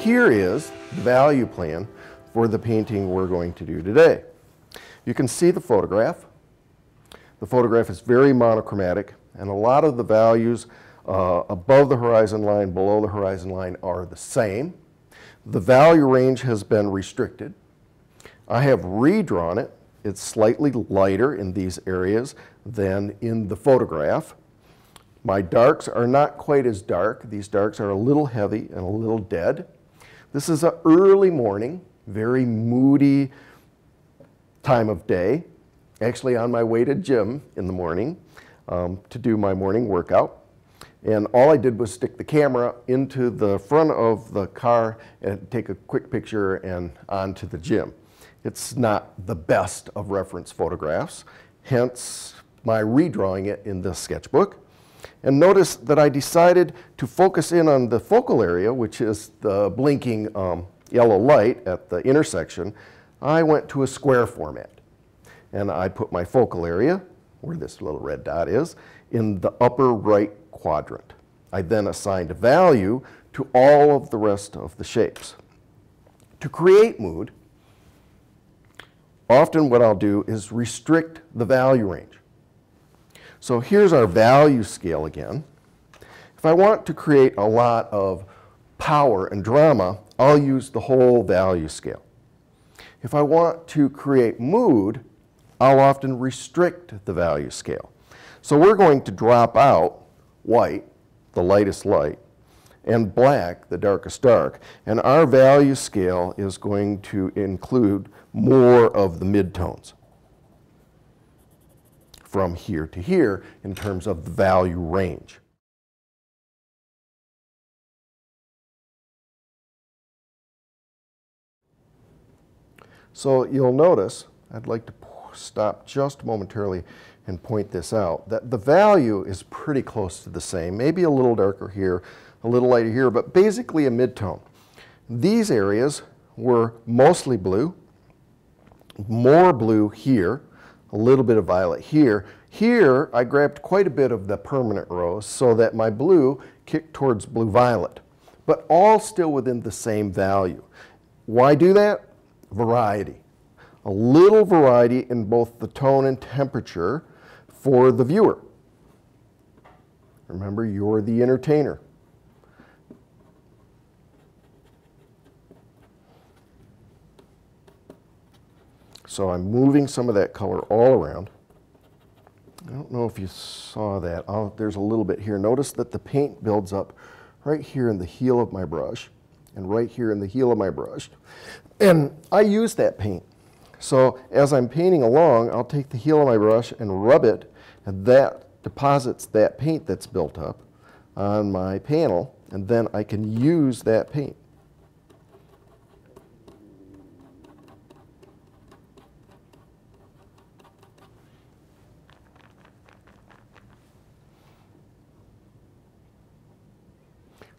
Here is the value plan for the painting we're going to do today. You can see the photograph. The photograph is very monochromatic, and a lot of the values above the horizon line, below the horizon line are the same. The value range has been restricted. I have redrawn it. It's slightly lighter in these areas than in the photograph. My darks are not quite as dark. These darks are a little heavy and a little dead. This is an early morning, very moody time of day. Actually on my way to gym in the morning to do my morning workout. And all I did was stick the camera into the front of the car and take a quick picture and on to the gym. It's not the best of reference photographs, hence my redrawing it in this sketchbook. And notice that I decided to focus in on the focal area, which is the blinking yellow light at the intersection. I went to a square format, and I put my focal area, where this little red dot is, in the upper right quadrant. I then assigned a value to all of the rest of the shapes. To create mood, often what I'll do is restrict the value range. So here's our value scale again. If I want to create a lot of power and drama, I'll use the whole value scale. If I want to create mood, I'll often restrict the value scale. So we're going to drop out white, the lightest light, and black, the darkest dark. And our value scale is going to include more of the midtones from here to here in terms of the value range. So you'll notice, I'd like to stop just momentarily and point this out, that the value is pretty close to the same, maybe a little darker here, a little lighter here, but basically a mid-tone. These areas were mostly blue, more blue here, a little bit of violet here. Here I grabbed quite a bit of the permanent rose so that my blue kicked towards blue-violet, but all still within the same value. Why do that? Variety. A little variety in both the tone and temperature for the viewer. Remember, you're the entertainer. So I'm moving some of that color all around. I don't know if you saw that. There's a little bit here. Notice that the paint builds up right here in the heel of my brush and right here in the heel of my brush. And I use that paint. So as I'm painting along, I'll take the heel of my brush and rub it, and that deposits that paint that's built up on my panel, and then I can use that paint.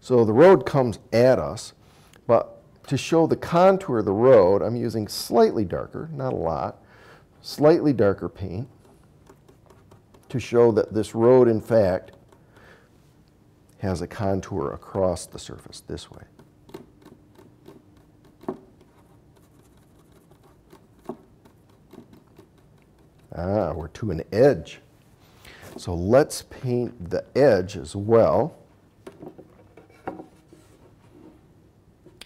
So the road comes at us, but to show the contour of the road, I'm using slightly darker, not a lot, slightly darker paint to show that this road, in fact, has a contour across the surface this way. Ah, we're to an edge. So let's paint the edge as well.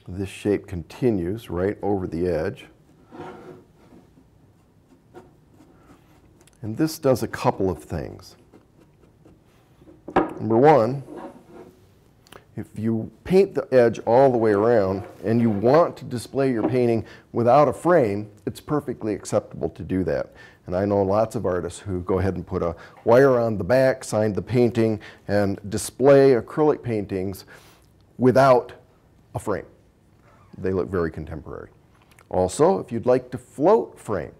This shape continues right over the edge. And this does a couple of things. Number one, if you paint the edge all the way around and you want to display your painting without a frame, it's perfectly acceptable to do that. And I know lots of artists who go ahead and put a wire on the back, sign the painting, and display acrylic paintings without a frame. They look very contemporary. Also, if you'd like to float frame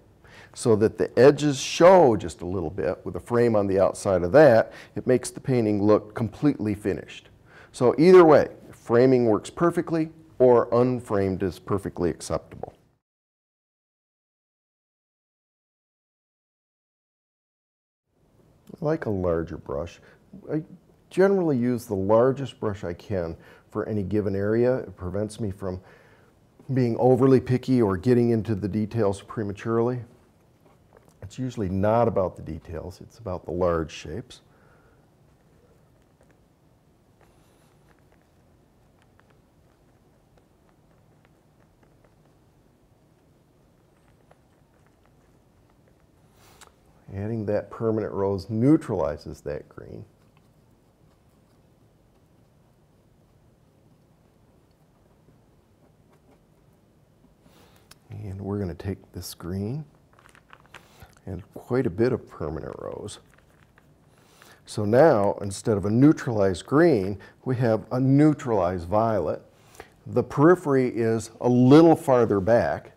so that the edges show just a little bit with a frame on the outside of that, it makes the painting look completely finished. So either way, framing works perfectly or unframed is perfectly acceptable. I like a larger brush. I generally use the largest brush I can for any given area. It prevents me from being overly picky or getting into the details prematurely. It's usually not about the details, it's about the large shapes. Adding that permanent rose neutralizes that green. And we're going to take this green and quite a bit of permanent rose. So now, instead of a neutralized green, we have a neutralized violet. The periphery is a little farther back.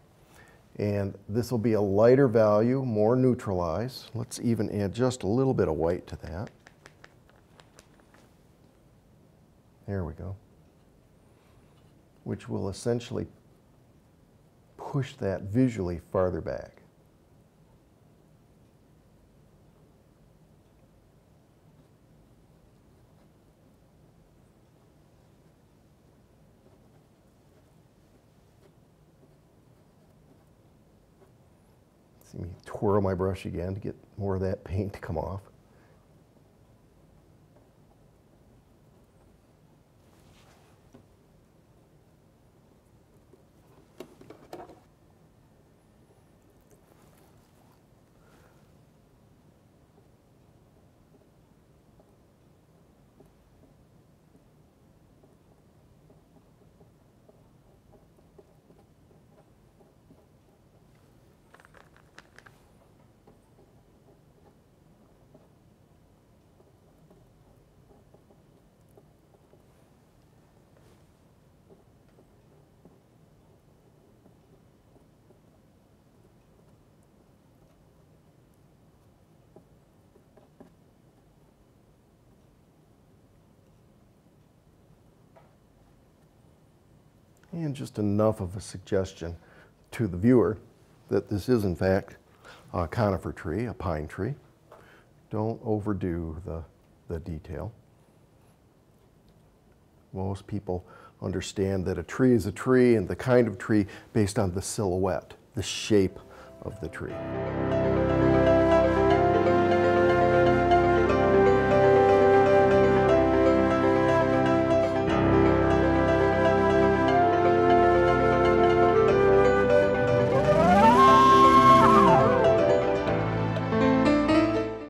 And this will be a lighter value, more neutralized. Let's even add just a little bit of white to that. There we go. Which will essentially push that visually farther back. Let me twirl my brush again to get more of that paint to come off. And just enough of a suggestion to the viewer that this is in fact a conifer tree, a pine tree. Don't overdo the detail. Most people understand that a tree is a tree and the kind of tree based on the silhouette, the shape of the tree.